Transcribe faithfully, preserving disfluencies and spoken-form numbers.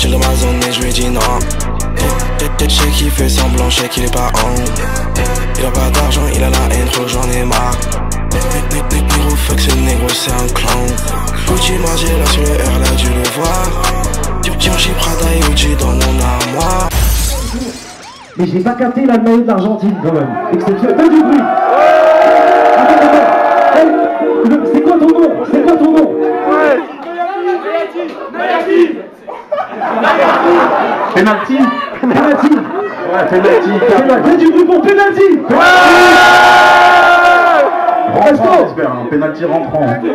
J'ai le mason et je lui dis non. Je sais qu'il fait semblant, je sais qu'il est pas en. Il a pas d'argent, il a la haine, trop j'en ai marre. Négro, fuck ce négro, c'est un clown. Gucci margé là sur le R, là tu le vois. Du petit Angie Prada et Gucci dans mon armoire. Mais je n'ai pas capté la maillot de l'Argentine quand même. Exceptionnel. Fais du bruit. Attends, attends. C'est quoi ton nom? C'est quoi ton nom? Penalty. Penalty. Ouais, penalty. Fais du bruit pour penalty. Ouais. Rentrant, j'espère. Penalty rentrant.